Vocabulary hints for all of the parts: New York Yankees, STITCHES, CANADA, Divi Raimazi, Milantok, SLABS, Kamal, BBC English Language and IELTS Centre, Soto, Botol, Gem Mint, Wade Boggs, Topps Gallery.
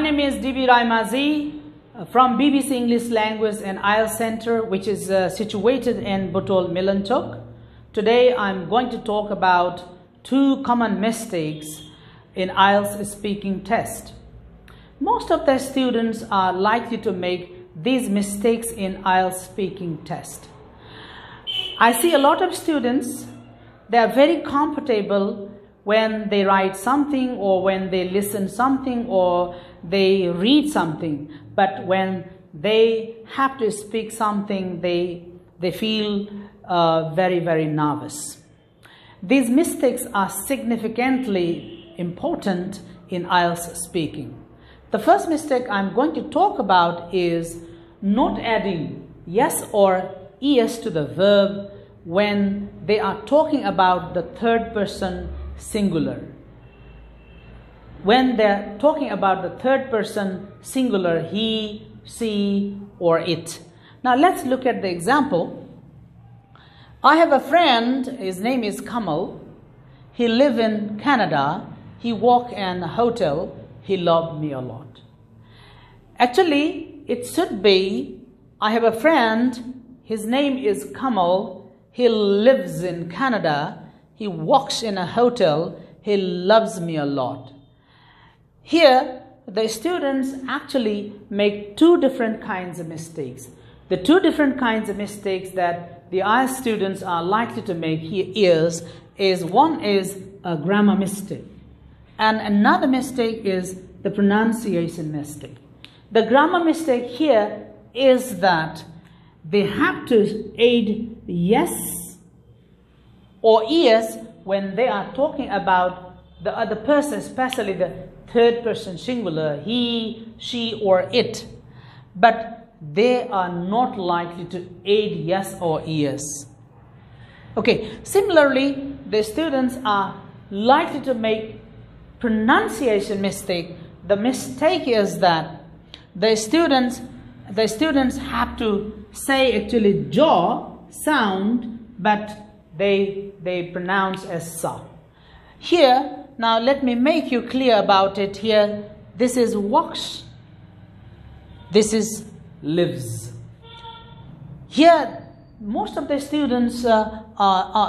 My name is Divi Raimazi from BBC English Language and IELTS Centre, which is situated in Botol, Milantok. Today I'm going to talk about two common mistakes in IELTS speaking test. Most of the students are likely to make these mistakes in IELTS speaking test. I see a lot of students, they are very comfortable when they write something or when they listen something or they read something, but when they have to speak something, they feel very, very nervous. These mistakes are significantly important in IELTS speaking. The first mistake I'm going to talk about is not adding yes or es to the verb when they are talking about the third person singular. When they're talking about the third person singular, he, she, or it. Now let's look at the example. I have a friend, his name is Kamal. He lives in Canada. He works in a hotel. He loved me a lot. Actually, it should be, I have a friend, his name is Kamal. He lives in Canada. He works in a hotel. He loves me a lot. Here, the students actually make two different kinds of mistakes. The two different kinds of mistakes that the IELTS students are likely to make here is one is a grammar mistake, and another mistake is the pronunciation mistake. The grammar mistake here is that they have to add yes or es when they are talking about the other person, especially the third person singular, he, she, or it, but they are not likely to add yes or es. Okay, similarly, the students are likely to make pronunciation mistake. The mistake is that the students have to say actually jaw sound, but they pronounce as sa. Here, now let me make you clear about it here. This is walks. This is lives. Here, most of the students are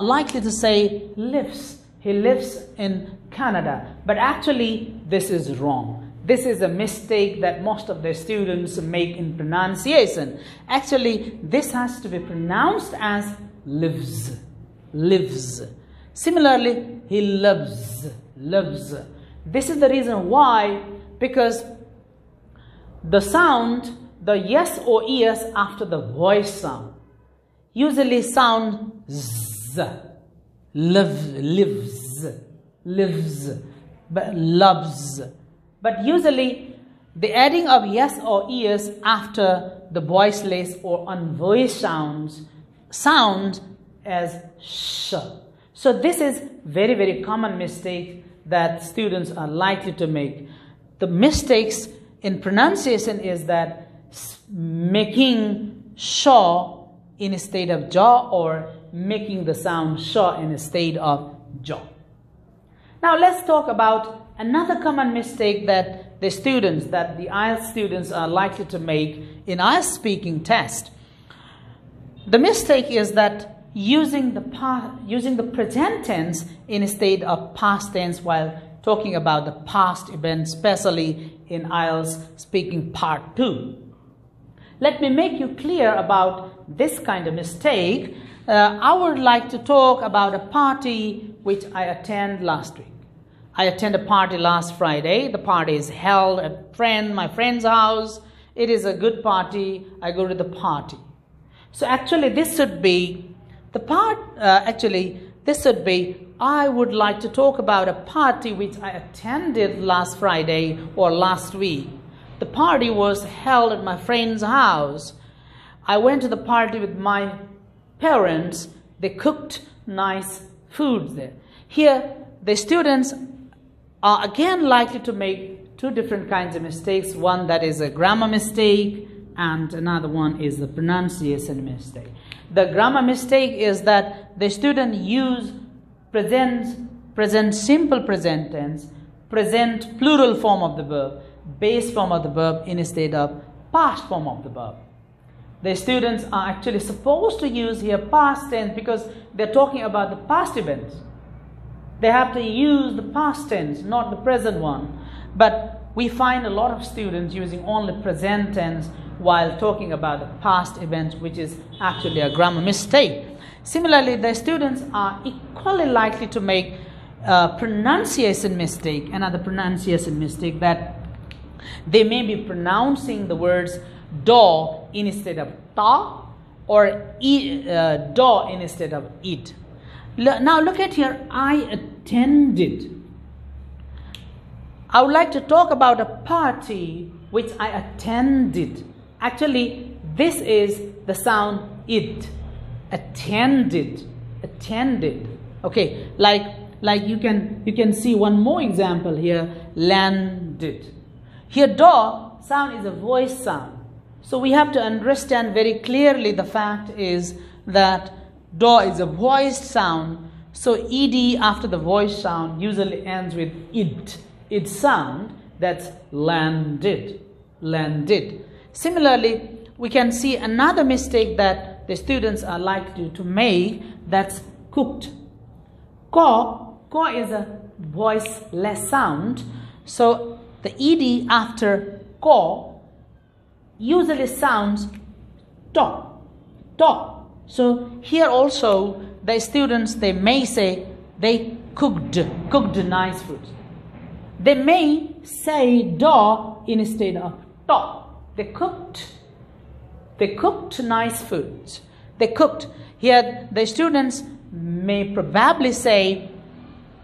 likely to say lives. He lives in Canada. But actually, this is wrong. This is a mistake that most of the students make in pronunciation. Actually, this has to be pronounced as lives. Lives. Similarly, he loves. Loves. This is the reason why, because the sound, the yes or es after the voice sound, usually sound z. Live, lives, lives, but loves. But usually the adding of yes or es after the voiceless or unvoiced sounds sound as sh. So this is very, very common mistake that students are likely to make. The mistakes in pronunciation is that making shaw in a state of jaw or making the sound shaw in a state of jaw. Now let's talk about another common mistake that the IELTS students are likely to make in IELTS speaking test. The mistake is that using the present tense in a state of past tense while talking about the past event, especially in IELTS speaking part 2. Let me make you clear about this kind of mistake. I would like to talk about a party which I attended last week. I attended a party last Friday. The party is held at my friend's house. It is a good party. I go to the party. So actually this should be I would like to talk about a party which I attended last Friday or last week. The party was held at my friend's house. I went to the party with my parents. They cooked nice food there. Here, the students are again likely to make two different kinds of mistakes. One that is a grammar mistake and another one is the pronunciation mistake. The grammar mistake is that the student use present simple present tense, present plural form of the verb, base form of the verb instead of past form of the verb. The students are actually supposed to use here past tense because they're talking about the past events. They have to use the past tense, not the present one. But we find a lot of students using only present tense while talking about the past events, which is actually a grammar mistake. Similarly, the students are equally likely to make a pronunciation mistake, another pronunciation mistake, that they may be pronouncing the words door instead of ta, or door instead of it. Now look at here, I attended. I would like to talk about a party which I attended. Actually, this is the sound it. Attended, attended. Okay, like you can see one more example here, landed. Here, door sound is a voiced sound. So we have to understand very clearly the fact is that door is a voiced sound. So ed after the voiced sound usually ends with id. Id sound, that's landed, landed. Similarly, we can see another mistake that the students are likely to make, that's cooked. Ko, ko is a voiceless sound. So the ed after ko usually sounds to, to. So here also the students, they may say they cooked nice food. They may say do instead of to. They cooked nice food. They cooked. Here the students may probably say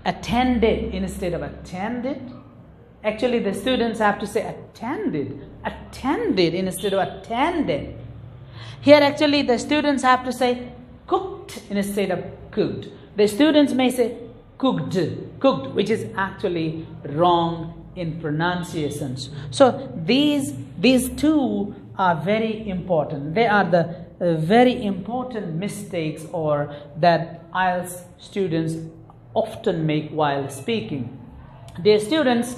attended instead of attended. Actually, the students have to say attended instead of attended. Here, actually, the students have to say cooked instead of cooked. The students may say cooked, which is actually wrong in pronunciations. So these two are very important. They are the very important mistakes or that IELTS students often make while speaking. Dear students,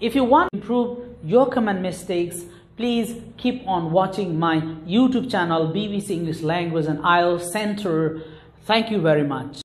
if you want to improve your common mistakes, please keep on watching my YouTube channel, BBC English Language and IELTS Centre. Thank you very much.